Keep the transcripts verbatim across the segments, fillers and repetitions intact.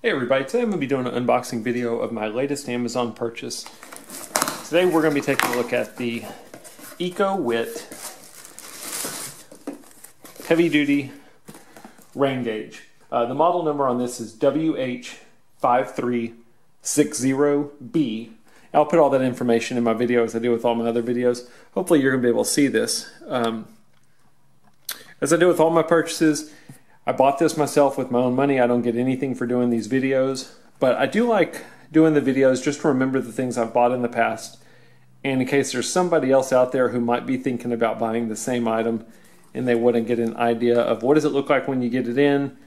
Hey everybody, today I'm going to be doing an unboxing video of my latest Amazon purchase. Today we're going to be taking a look at the EcoWitt Heavy Duty Rain Gauge. Uh, the model number on this is W H five three six zero B. I'll put all that information in my video as I do with all my other videos. Hopefully you're going to be able to see this. Um, as I do with all my purchases, I bought this myself with my own money. I don't get anything for doing these videos, but I do like doing the videos just to remember the things I've bought in the past, and in case there's somebody else out there who might be thinking about buying the same item and they wouldn't get an idea of what does it look like when you get it in,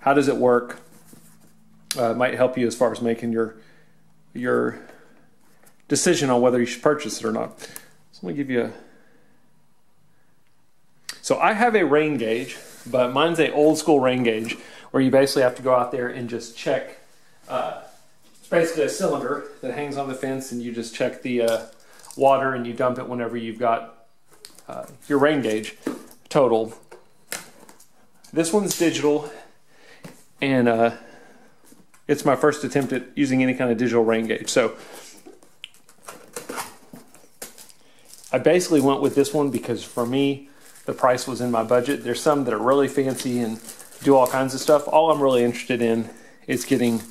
how does it work. Uh, it might help you as far as making your, your decision on whether you should purchase it or not. So let me give you a... So I have a rain gauge, but mine's a old school rain gauge where you basically have to go out there and just check. Uh, it's basically a cylinder that hangs on the fence, and you just check the uh, water and you dump it whenever you've got uh, your rain gauge total. This one's digital, and uh, it's my first attempt at using any kind of digital rain gauge. So I basically went with this one because for me, the price was in my budget. There's some that are really fancy and do all kinds of stuff. All I'm really interested in is getting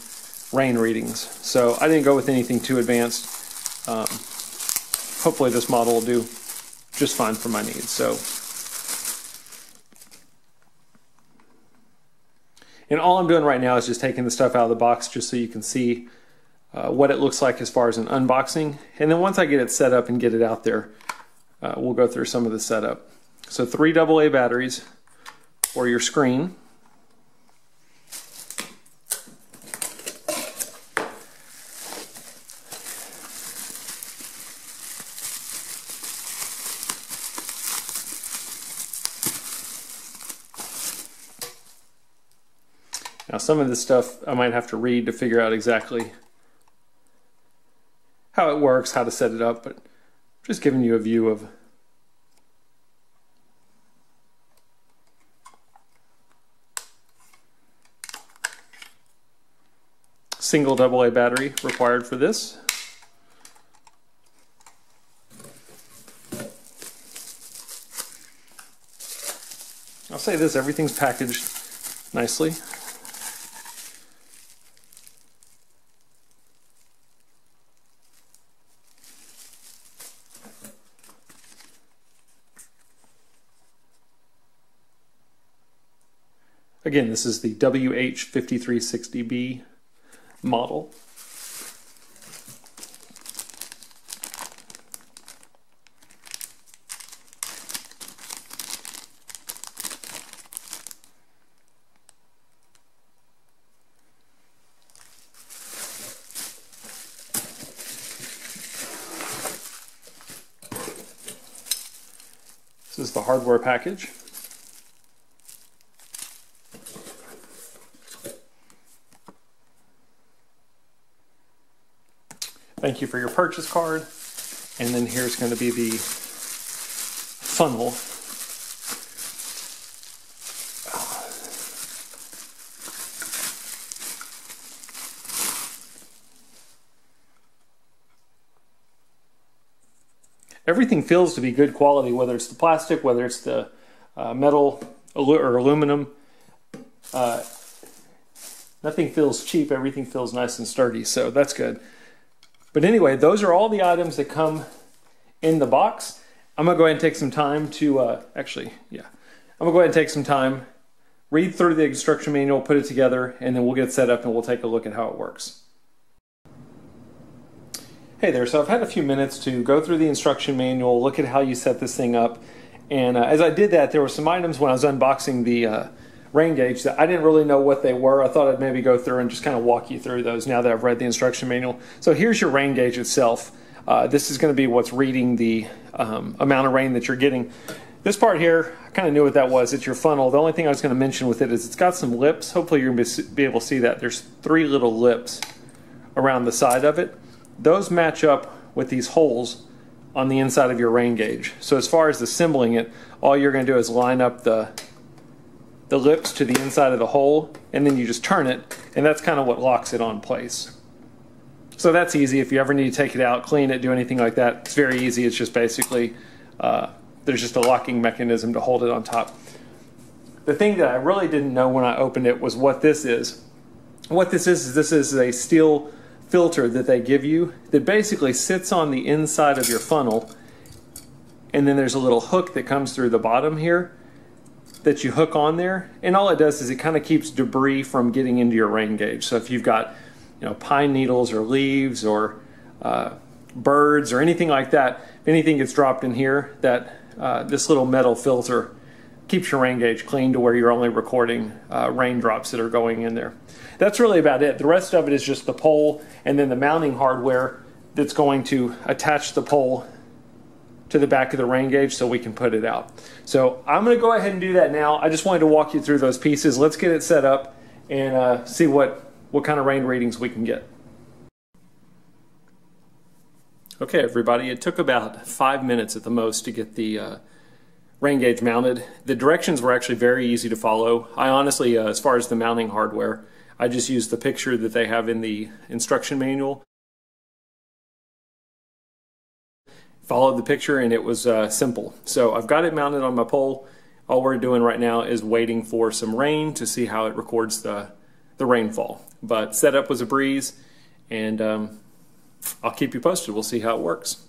rain readings. So I didn't go with anything too advanced. Um, hopefully this model will do just fine for my needs. So, and all I'm doing right now is just taking the stuff out of the box just so you can see uh, what it looks like as far as an unboxing. And then once I get it set up and get it out there, uh, we'll go through some of the setup. So three double A batteries for your screen. Now some of this stuff I might have to read to figure out exactly how it works, how to set it up, but I'm just giving you a view of single double A battery required for this. I'll say this, everything's packaged nicely. Again, this is the W H five three six zero B model. This is the hardware package. Thank you for your purchase card. And then here's going to be the funnel. Everything feels to be good quality, whether it's the plastic, whether it's the uh, metal or aluminum. Uh, nothing feels cheap. Everything feels nice and sturdy. So that's good. But anyway, those are all the items that come in the box. I'm going to go ahead and take some time to, uh, actually, yeah. I'm going to go ahead and take some time, read through the instruction manual, put it together, and then we'll get set up and we'll take a look at how it works. Hey there, so I've had a few minutes to go through the instruction manual, look at how you set this thing up. And uh, as I did that, there were some items when I was unboxing the uh, rain gauge that I didn't really know what they were. I thought I'd maybe go through and just kind of walk you through those now that I've read the instruction manual. So here's your rain gauge itself. Uh, this is going to be what's reading the um, amount of rain that you're getting. This part here, I kind of knew what that was. It's your funnel. The only thing I was going to mention with it is it's got some lips. Hopefully you're going to be able to see that. There's three little lips around the side of it. Those match up with these holes on the inside of your rain gauge. So as far as assembling it, all you're going to do is line up the the lips to the inside of the hole, and then you just turn it, and that's kind of what locks it on place. So that's easy. If you ever need to take it out, clean it, do anything like that, it's very easy. It's just basically, uh, there's just a locking mechanism to hold it on top. The thing that I really didn't know when I opened it was what this is. What this is, is this is a steel filter that they give you that basically sits on the inside of your funnel, and then there's a little hook that comes through the bottom here that you hook on there, and all it does is it kind of keeps debris from getting into your rain gauge. So if you've got, you know, pine needles or leaves or uh, birds or anything like that, if anything gets dropped in here, that uh, this little metal filter keeps your rain gauge clean to where you're only recording uh, raindrops that are going in there. That's really about it. The rest of it is just the pole and then the mounting hardware that's going to attach the pole to the back of the rain gauge so we can put it out. So I'm going to go ahead and do that now. I just wanted to walk you through those pieces. Let's get it set up and uh, see what what kind of rain readings we can get. Okay, everybody, it took about five minutes at the most to get the uh, rain gauge mounted. The directions were actually very easy to follow. I honestly, uh, as far as the mounting hardware, I just used the picture that they have in the instruction manual. Followed the picture, and it was uh, simple. So I've got it mounted on my pole. All we're doing right now is waiting for some rain to see how it records the, the rainfall. But setup was a breeze, and um, I'll keep you posted. We'll see how it works.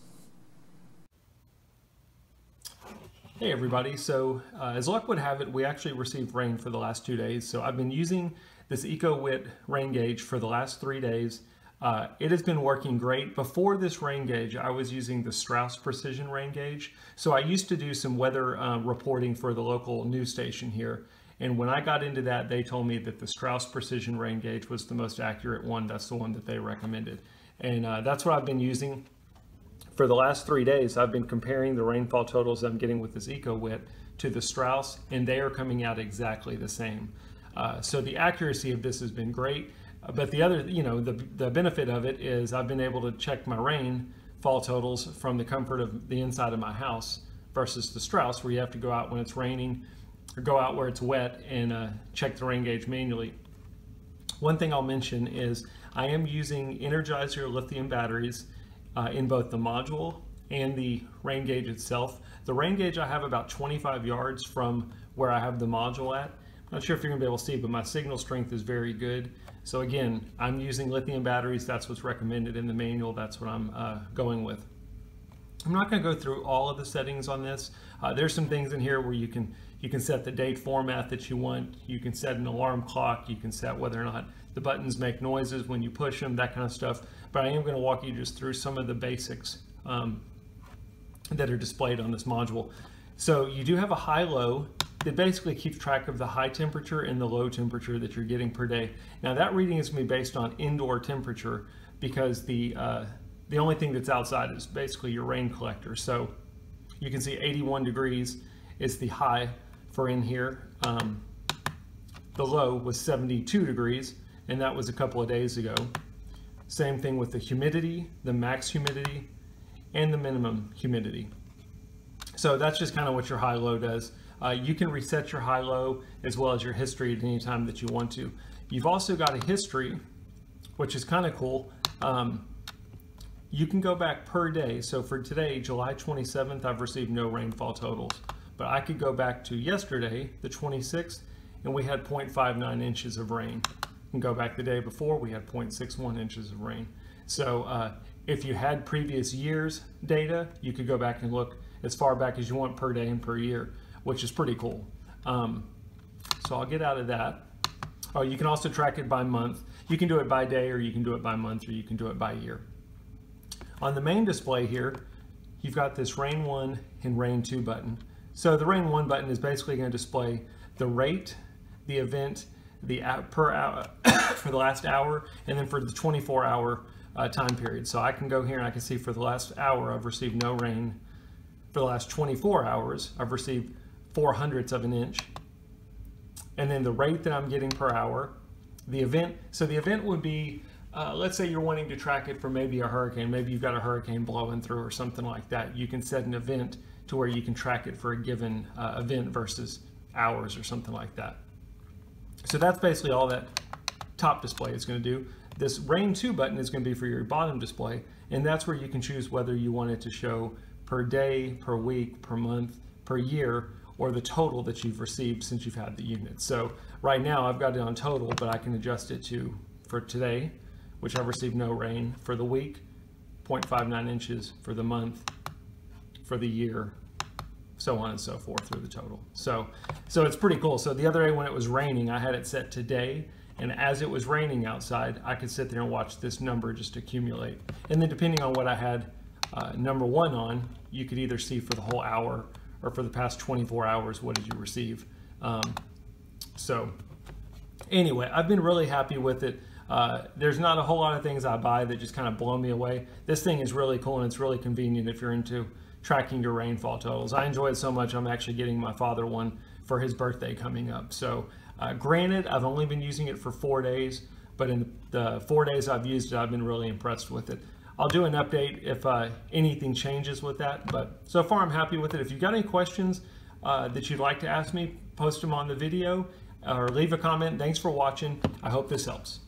Hey everybody, so uh, as luck would have it, we actually received rain for the last two days. So I've been using this EcoWitt rain gauge for the last three days. Uh, it has been working great. Before this rain gauge, I was using the Strauss Precision Rain Gauge. So I used to do some weather uh, reporting for the local news station here. And when I got into that, they told me that the Strauss Precision Rain Gauge was the most accurate one. That's the one that they recommended. And uh, that's what I've been using for the last three days. I've been comparing the rainfall totals I'm getting with this EcoWitt to the Strauss, and they are coming out exactly the same. Uh, so the accuracy of this has been great. But the other, you know, the, the benefit of it is I've been able to check my rainfall totals from the comfort of the inside of my house versus the Strauss, where you have to go out when it's raining or go out where it's wet and uh, check the rain gauge manually. One thing I'll mention is I am using Energizer lithium batteries uh, in both the module and the rain gauge itself. The rain gauge I have about twenty-five yards from where I have the module at. Not sure if you're gonna be able to see, but my signal strength is very good. So again, I'm using lithium batteries. That's what's recommended in the manual. That's what I'm uh, going with. I'm not gonna go through all of the settings on this. Uh, there's some things in here where you can you can set the date format that you want. You can set an alarm clock. You can set whether or not the buttons make noises when you push them, that kind of stuff. But I am gonna walk you just through some of the basics um, that are displayed on this module. So you do have a high-low. It basically keeps track of the high temperature and the low temperature that you're getting per day. Now that reading is going to be based on indoor temperature because the uh, the only thing that's outside is basically your rain collector. So you can see eighty-one degrees is the high for in here. Um, the low was seventy-two degrees, and that was a couple of days ago. Same thing with the humidity, the max humidity, and the minimum humidity. So that's just kind of what your high-low does. Uh, you can reset your high-low as well as your history at any time that you want to. You've also got a history, which is kind of cool. Um, you can go back per day. So for today, July twenty-seventh, I've received no rainfall totals. But I could go back to yesterday, the twenty-sixth, and we had zero point five nine inches of rain. You can go back the day before, we had zero point six one inches of rain. So uh, if you had previous years' data, you could go back and look as far back as you want per day and per year, which is pretty cool. Um, so I'll get out of that. Oh, you can also track it by month. You can do it by day, or you can do it by month, or you can do it by year. On the main display here, you've got this Rain one and Rain two button. So the Rain one button is basically going to display the rate, the event, the per hour for the last hour, and then for the twenty-four hour uh, time period. So I can go here and I can see for the last hour I've received no rain. For the last twenty-four hours, I've received four hundredths of an inch, and then the rate that I'm getting per hour, the event. So the event would be, uh, let's say you're wanting to track it for maybe a hurricane. Maybe you've got a hurricane blowing through or something like that. You can set an event to where you can track it for a given uh, event versus hours or something like that. So that's basically all that top display is going to do. This rain two button is going to be for your bottom display, and that's where you can choose whether you want it to show per day, per week, per month, per year, or the total that you've received since you've had the unit. So right now I've got it on total, but I can adjust it to for today, which I've received no rain, for the week, zero point five nine inches, for the month, for the year, so on and so forth through the total. So, so it's pretty cool. So the other day when it was raining, I had it set today, and as it was raining outside, I could sit there and watch this number just accumulate. And then depending on what I had uh, number one on, you could either see for the whole hour or for the past twenty-four hours, what did you receive? Um, so anyway, I've been really happy with it. Uh, there's not a whole lot of things I buy that just kind of blow me away. This thing is really cool, and it's really convenient if you're into tracking your rainfall totals. I enjoy it so much, I'm actually getting my father one for his birthday coming up. So uh, granted, I've only been using it for four days, but in the four days I've used it, I've been really impressed with it. I'll do an update if uh, anything changes with that, but so far I'm happy with it. If you've got any questions uh, that you'd like to ask me, post them on the video or leave a comment. Thanks for watching. I hope this helps.